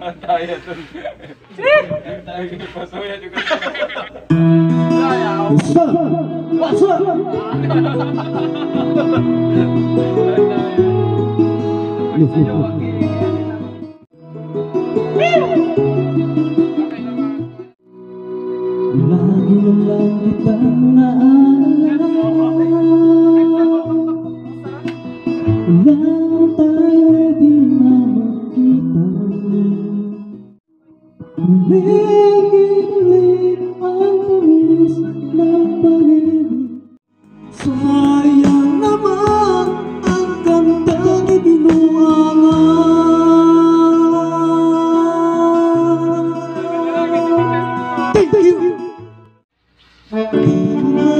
Mataya to. Tayo ipasuya juga. Lagi-lagi kita